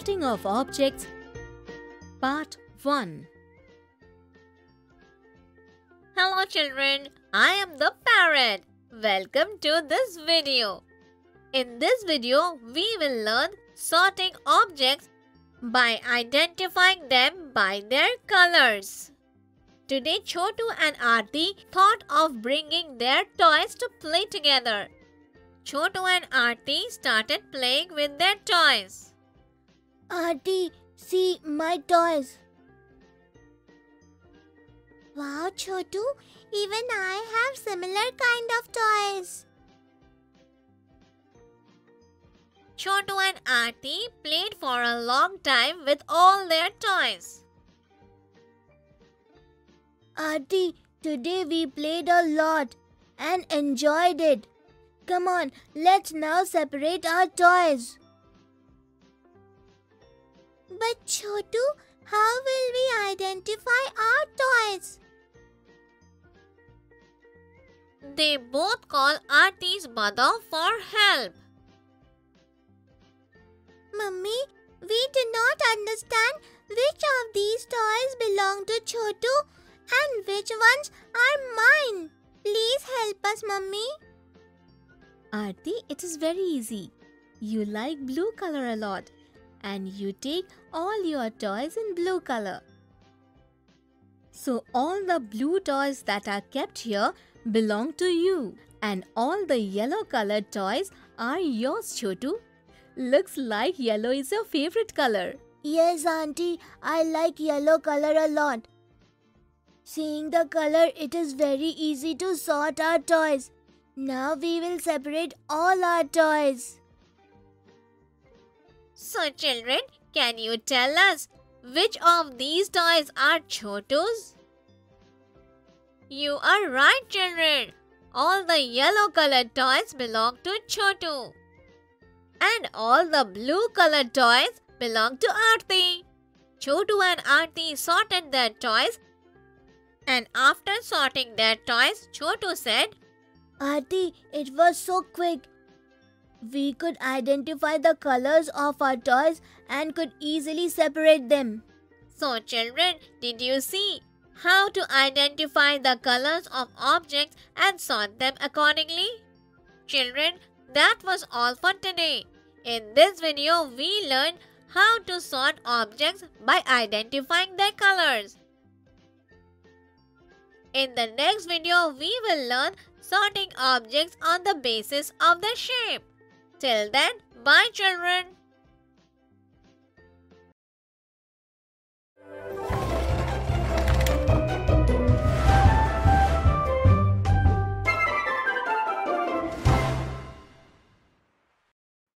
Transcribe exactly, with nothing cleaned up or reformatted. Sorting of Objects, Part one. Hello children, I am the parrot. Welcome to this video. In this video, we will learn sorting objects by identifying them by their colors. Today, Chhotu and Aarti thought of bringing their toys to play together. Chhotu and Aarti started playing with their toys. Aarti, see my toys. Wow, Chhotu, even I have similar kind of toys. Chhotu and Aarti played for a long time with all their toys. Aarti, today we played a lot and enjoyed it. Come on, let's now separate our toys. But Chhotu, how will we identify our toys? They both call Aarti's mother for help. Mummy, we do not understand which of these toys belong to Chhotu and which ones are mine. Please help us, Mummy. Aarti, it is very easy. You like blue color a lot and you take all your toys in blue color. So all the blue toys that are kept here belong to you and all the yellow colored toys are yours, Chhotu. Looks like yellow is your favorite color. Yes, Auntie, I like yellow color a lot. Seeing the color, it is very easy to sort our toys. Now we will separate all our toys. So children, can you tell us which of these toys are Chhotu's? You are right, children. All the yellow colored toys belong to Chhotu. And all the blue colored toys belong to Aarti. Chhotu and Aarti sorted their toys. And after sorting their toys, Chhotu said, Aarti, it was so quick. We could identify the colors of our toys and could easily separate them. So children, did you see how to identify the colors of objects and sort them accordingly? Children, that was all for today. In this video, we learned how to sort objects by identifying their colors. In the next video, we will learn sorting objects on the basis of their shape. Till then, bye children.